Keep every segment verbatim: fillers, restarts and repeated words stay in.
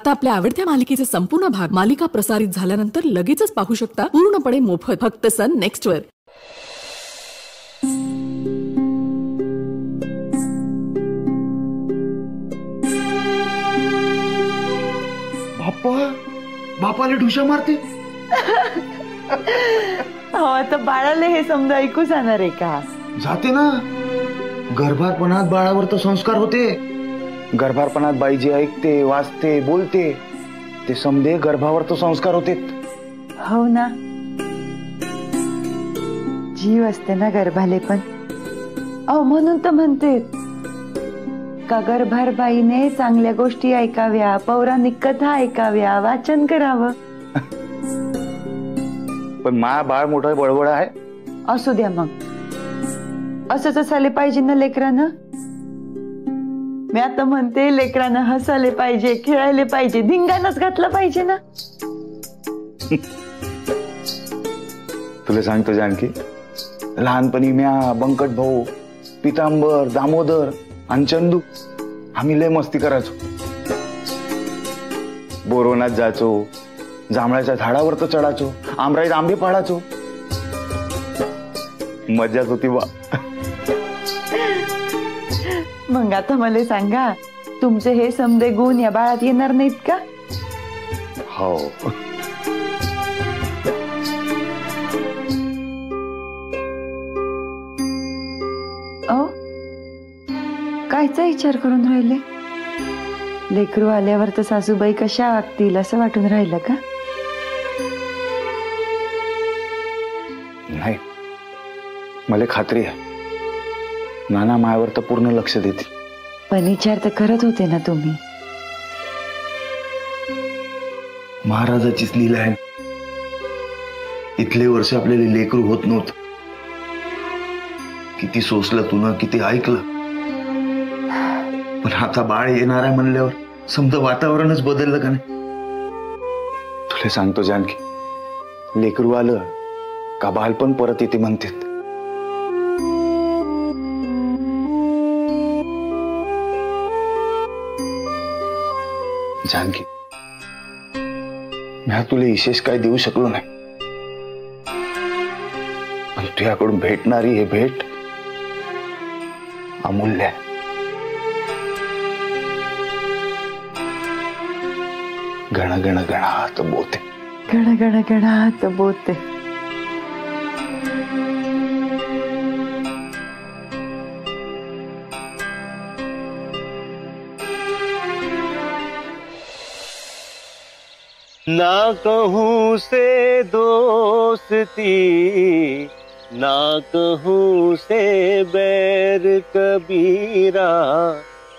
आता आपल्या आवडत्या मालिकेचा संपूर्ण भाग मालिका प्रसारित झाल्यानंतर लगेचच पाहू शकता पूर्णपणे मोफत फक्त सन नेक्स्ट वर। बापा बापाला ढुशा मारते हो आता बाळाला हे समजा ऐकू जाणार आहे का? जाते ना, गर्भारपणात बाळावर तर संस्कार होते। गर्भारपणात बाई जे ऐकते वाचते बोलते ते समजे गर्भावर तो संस्कार होते हो ना। जीव असते ना गर्भाले पण, अहो म्हणून तर म्हणते का गर्भार बाईने चांगल्या गोष्टी ऐकाव्या, पौराणिक कथा ऐकाव्या, वाचन करावं। पण मा बाळ मोठा बळबळ आहे, असू द्या मग, असंच असायला पाहिजे ना लेकरांना। मी आता म्हणते लेकरांना हसायला पाहिजे, खेळायला पाहिजे, धिंगाणाच घातला पाहिजे ना। तुला सांगतो जानकी, लहानपणी म्या, बंकट भाऊ, पितांबर, दामोदर आणि चंदू आम्ही लय मस्ती करायचो। बोरवनात जायचो, जांभळाच्या झाडावर तर चढायचो, आमराईत आंबे पाडायचो, मजाच होती बा। मग आता मला सांगा, तुमचे हे समदे गुण या बाळात येणार नाहीत का? हो ओ, कायचा विचार करून राहिले? लेकरू आल्यावर तर सासूबाई कशा वागतील असं वाटून राहिलं का? नाही, मला खात्री आहे नाना मायावर तर पूर्ण लक्ष देते। पण विचार तर करत होते ना तुम्ही? महाराजाचीच लीला आहे, इतले वर्ष आपल्याला लेकरू होत नव्हतं। किती सोसलं तुला, किती ऐकलं, पण आता बाळ येणार आहे म्हणल्यावर समजा वातावरणच बदललं का नाही? तुला सांगतो जानकी, लेकरू आलं का बालपण परत येते म्हणतात। जानकी, मी तुला विशेष काय देऊ शकलो नाही, पण तुझ्याकडून भेटणारी हे भेट अमूल्य आहे। गण गण गणात बोलते, गण गण गणात बोलते। ना कहूँ से दोस्ती, ना कहूँ से बैर कबीरा,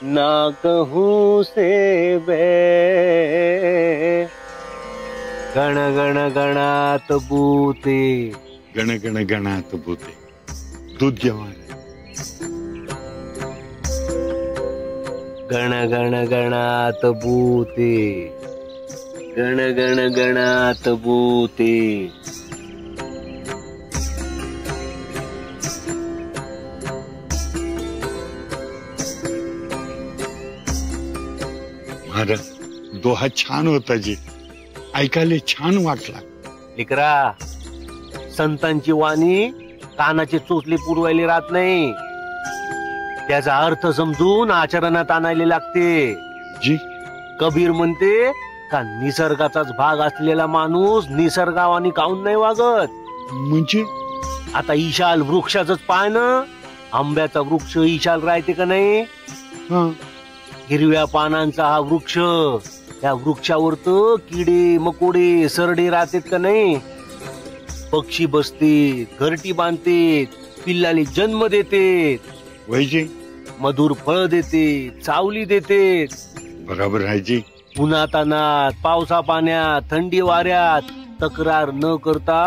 ना कहूँ से बैर। गण गण गणात बूते, गण गण गणात बूते। दूध जवान गण गण गणात बूते, गण गण गणात बूते। महाराज, दोहा छान होता जी, ऐकायला छान वाटला। लेकरा, संतांची वाणी कानाचे चोचले पुरवायली राहत नाही, त्याचा अर्थ समजून आचरणात आणायला लागते। जी, कबीर म्हणते का निसर्गाचाच भाग असलेला माणूस निसर्गावानी काऊन नाही वागत? म्हणजे आता ईशाल वृक्षाचंच पाय ना, आंब्याचा वृक्ष ईशाल राहते का नाही? हिरव्या पानांचा हा वृक्ष, त्या वृक्षावर तर किडे मकोडे सरडे राहतात का नाही? पक्षी बसते, घरटी बांधते, पिल्लाले जन्म देते, मधुर फळ देते, चावली देते। बरोबर आहे जी। उन्हातानात, पावसा पाण्यात, थंडी वाऱ्यात तक्रार न करता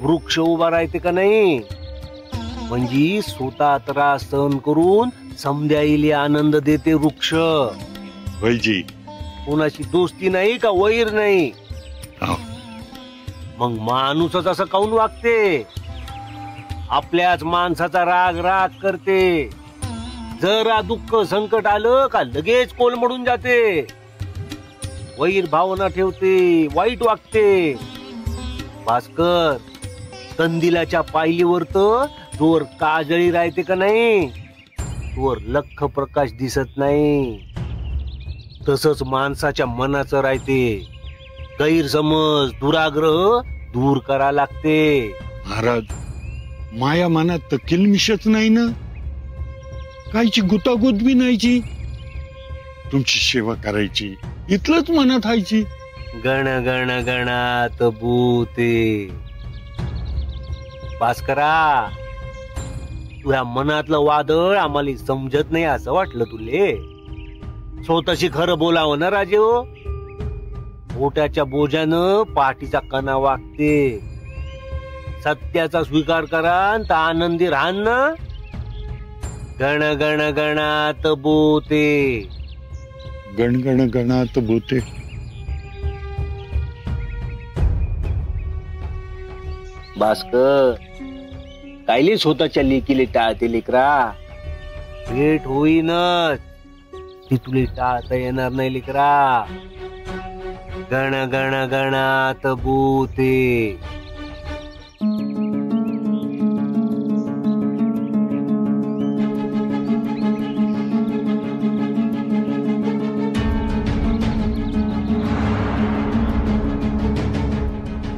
वृक्ष उभा राहते का नाही? म्हणजे स्वतः त्रास सहन करून समजायले आनंद देते वृक्ष। कोणाची दोस्ती नाही का वैर नाही, मग माणूसच असं काऊन वागते? आपल्याच माणसाचा राग राग करते, जरा दुःख संकट आलं का लगेच कोलमडून जाते। वैर भाव न ठेवते वाईट वागते. भास्कर, कंदिलाच्या पायलीवर तर तोर काजळी राहते का नाही, तोर लख प्रकाश दिसत नाही. तसंच माणसाच्या मनाचं राहते, गैरसमज दुराग्रह दूर करा लागते. महाराज, माया मनात तर किलमिशच नाही ना, काहीची गुतागुत बी नाहीची, तुमची सेवा करायची इतलंच मनात हायची. गण गण गणात भूते. भास्करा, तुझ्या मनातलं वादळ आम्हाला समजत नाही असं वाटलं तुले. स्वतःशी खरं बोलावं ना राजे. हो बोटाच्या बोजानं पाठीचा कणा वागते. सत्याचा स्वीकार करा तर आनंदी राहान ना. गण गण गणात भूते. गण गण गणात भूते. भास्कर, कायले स्वतःच्या लेकीले टाळते लेकरा. भेट होईनच, ती तुले टाळता येणार नाही लेकरा. गण गण गणात भूते.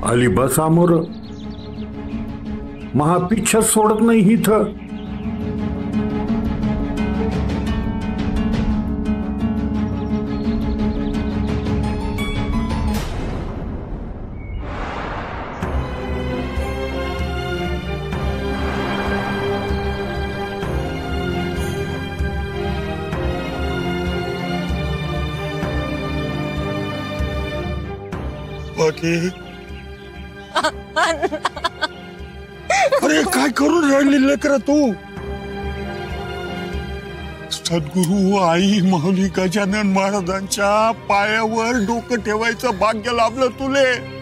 आली बस आमोर, महापिच्छा सोडत नाही इथं. बाकी अरे काय करू राहिली लेकरा तू. सद्गुरु आई माऊली गजानन महाराजांच्या पायावर डोकं ठेवायचं भाग्य लाभलं तुले.